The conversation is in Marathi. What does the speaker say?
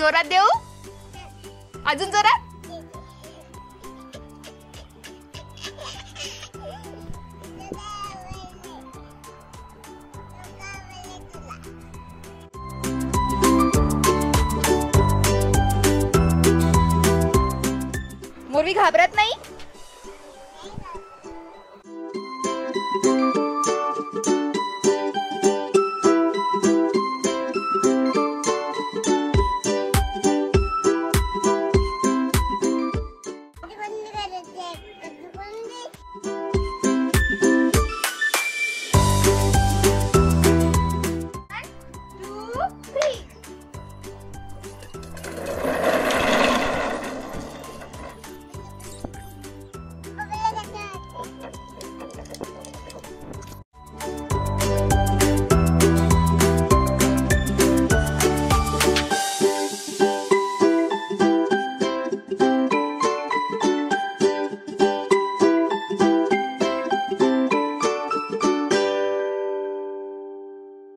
जोरात देऊ? अजून जोरात?